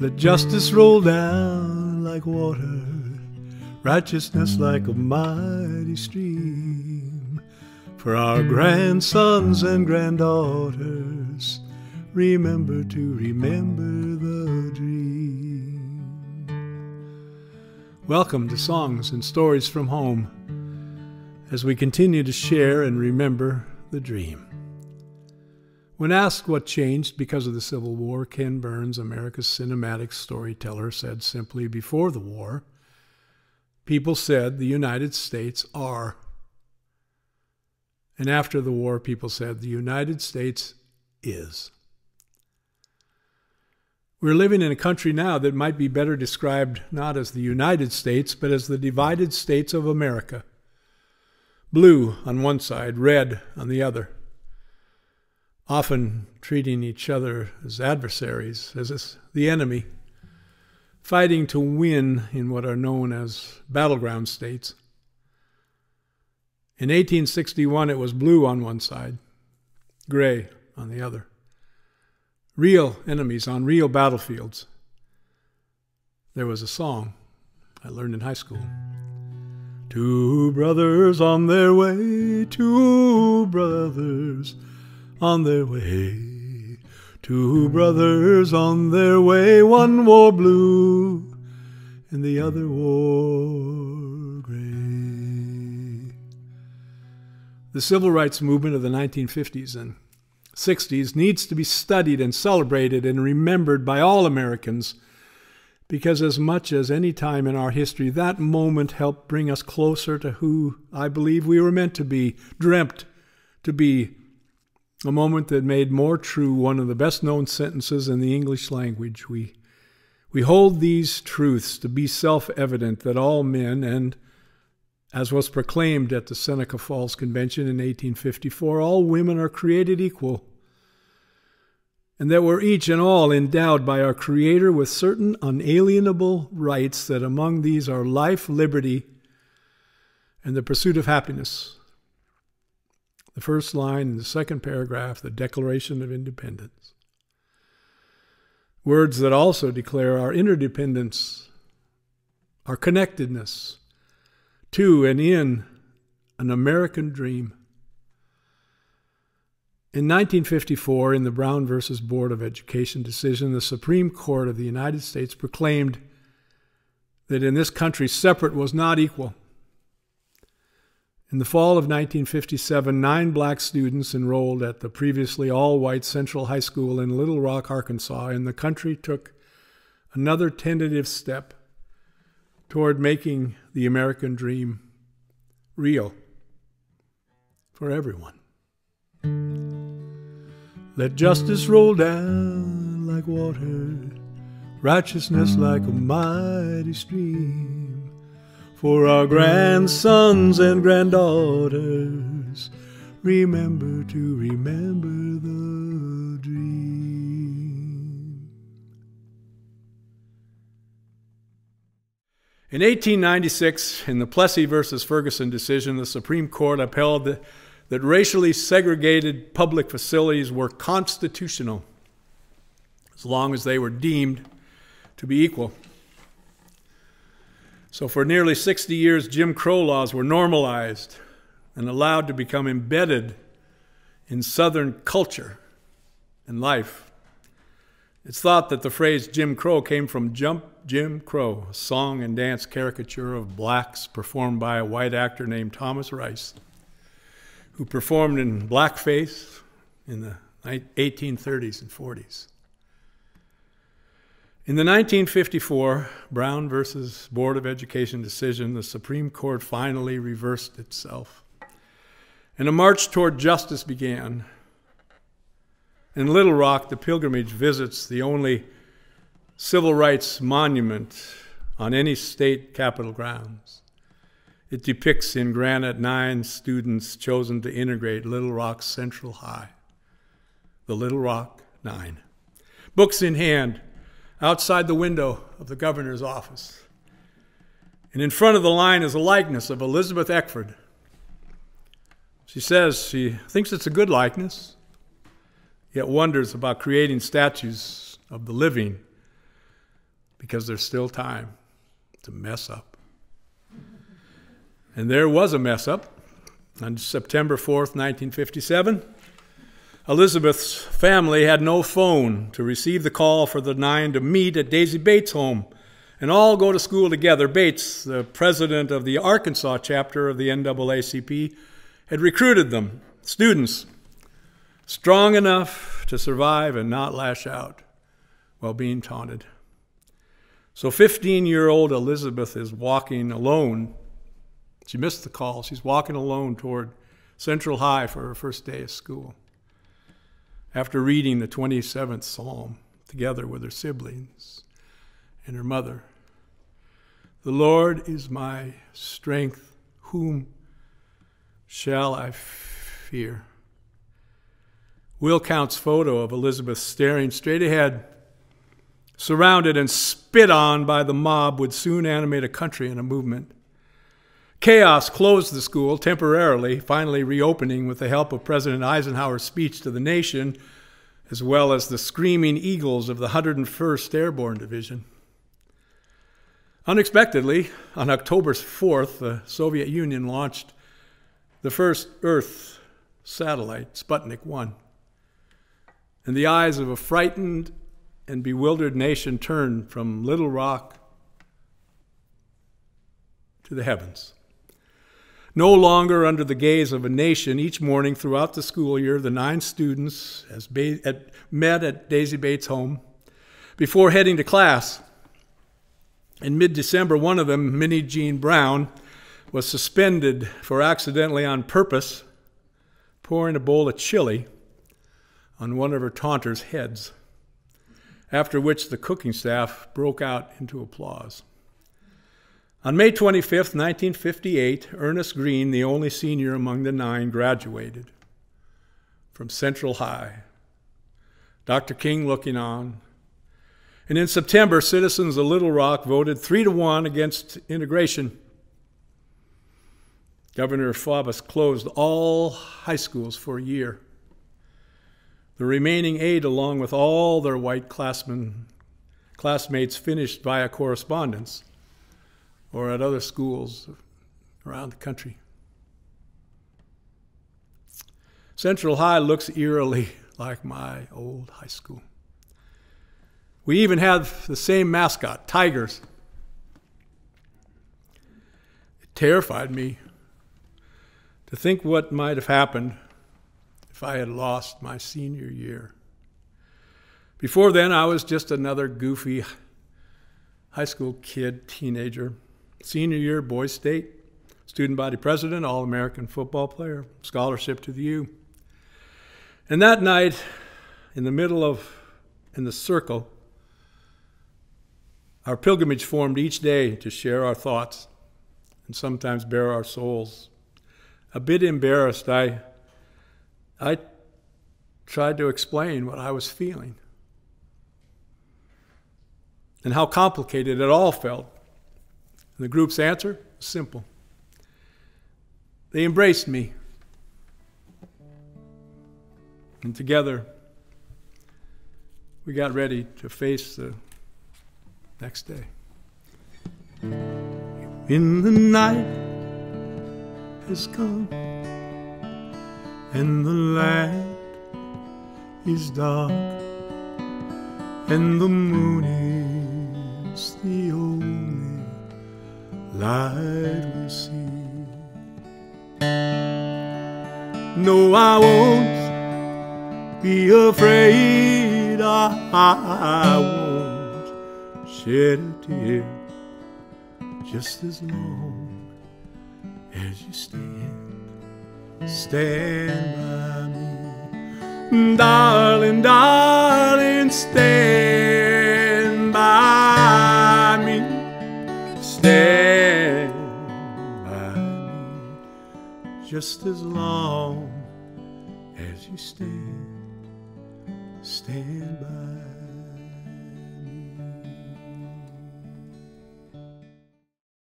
Let justice roll down like water, righteousness like a mighty stream. For our grandsons and granddaughters, remember to remember the dream. Welcome to Songs and Stories from Home, as we continue to share and remember the dream. When asked what changed because of the Civil War, Ken Burns, America's cinematic storyteller, said simply, before the war, people said the United States are. And after the war, people said the United States is. We're living in a country now that might be better described not as the United States, but as the Divided States of America. Blue on one side, red on the other, often treating each other as adversaries, as the enemy, fighting to win in what are known as battleground states. In 1861, it was blue on one side, gray on the other. Real enemies on real battlefields. There was a song I learned in high school. Two brothers on their way, two brothers on their way, two brothers on their way, one wore blue and the other wore gray. The civil rights movement of the 1950s and 60s needs to be studied and celebrated and remembered by all Americans, because as much as any time in our history, that moment helped bring us closer to who I believe we were meant to be, dreamt to be, a moment that made more true one of the best-known sentences in the English language. We hold these truths to be self-evident, that all men, and as was proclaimed at the Seneca Falls Convention in 1854, all women are created equal, and that we're each and all endowed by our Creator with certain unalienable rights, that among these are life, liberty, and the pursuit of happiness. The first line in the second paragraph, the Declaration of Independence. Words that also declare our interdependence, our connectedness to and in an American dream. In 1954, in the Brown v. Board of Education decision, the Supreme Court of the United States proclaimed that in this country, separate was not equal. In the fall of 1957, 9 black students enrolled at the previously all-white Central High School in Little Rock, Arkansas, and the country took another tentative step toward making the American dream real for everyone. Let justice roll down like water, righteousness like a mighty stream. For our grandsons and granddaughters, remember to remember the dream. In 1896, in the Plessy versus Ferguson decision, the Supreme Court upheld that racially segregated public facilities were constitutional as long as they were deemed to be equal. So for nearly 60 years, Jim Crow laws were normalized and allowed to become embedded in Southern culture and life. It's thought that the phrase Jim Crow came from Jump Jim Crow, a song and dance caricature of blacks performed by a white actor named Thomas Rice, who performed in blackface in the 1830s and 40s. In the 1954 Brown versus Board of Education decision, the Supreme Court finally reversed itself, and a march toward justice began. In Little Rock, the pilgrimage visits the only civil rights monument on any state capitol grounds. It depicts in granite 9 students chosen to integrate Little Rock Central High, the Little Rock Nine. Books in hand, outside the window of the governor's office. And in front of the line is a likeness of Elizabeth Eckford. She says she thinks it's a good likeness, yet wonders about creating statues of the living because there's still time to mess up. And there was a mess up. On September 4th, 1957, Elizabeth's family had no phone to receive the call for the nine to meet at Daisy Bates' home and all go to school together. Bates, the president of the Arkansas chapter of the NAACP, had recruited them, students strong enough to survive and not lash out while being taunted. So 15-year-old Elizabeth is walking alone. She missed the call. She's walking alone toward Central High for her first day of school after reading the 27th Psalm together with her siblings and her mother. The Lord is my strength. Whom shall I fear? Will Count's photo of Elizabeth staring straight ahead, surrounded and spit on by the mob, would soon animate a country and a movement. Chaos closed the school temporarily, finally reopening with the help of President Eisenhower's speech to the nation, as well as the screaming eagles of the 101st Airborne Division. Unexpectedly, on October 4th, the Soviet Union launched the first Earth satellite, Sputnik 1. And the eyes of a frightened and bewildered nation turned from Little Rock to the heavens. No longer under the gaze of a nation, each morning throughout the school year, the nine students met at Daisy Bates' home before heading to class. In mid-December, one of them, Minnie Jean Brown, was suspended for accidentally on purpose pouring a bowl of chili on one of her taunter's heads, after which the cooking staff broke out into applause. On May 25th, 1958, Ernest Green, the only senior among the nine, graduated from Central High, Dr. King looking on. And in September, citizens of Little Rock voted 3-1 against integration. Governor Faubus closed all high schools for a year. The remaining eight, along with all their white classmates, finished via correspondence or at other schools around the country. Central High looks eerily like my old high school. We even have the same mascot, tigers. It terrified me to think what might have happened if I had lost my senior year. Before then, I was just another goofy high school kid, teenager. Senior year, Boys State, student body president, All-American football player, scholarship to the U. And that night, in the circle, our pilgrimage formed each day to share our thoughts and sometimes bare our souls. A bit embarrassed, I tried to explain what I was feeling and how complicated it all felt. And the group's answer was simple. They embraced me. And together, we got ready to face the next day. In the night has come, and the land is dark, and the moon is the only light we see. No, I won't be afraid, I won't shed a tear, just as long as you stand by me. Darling, darling, stand by me. Stand by me. Just as long as you stand by me.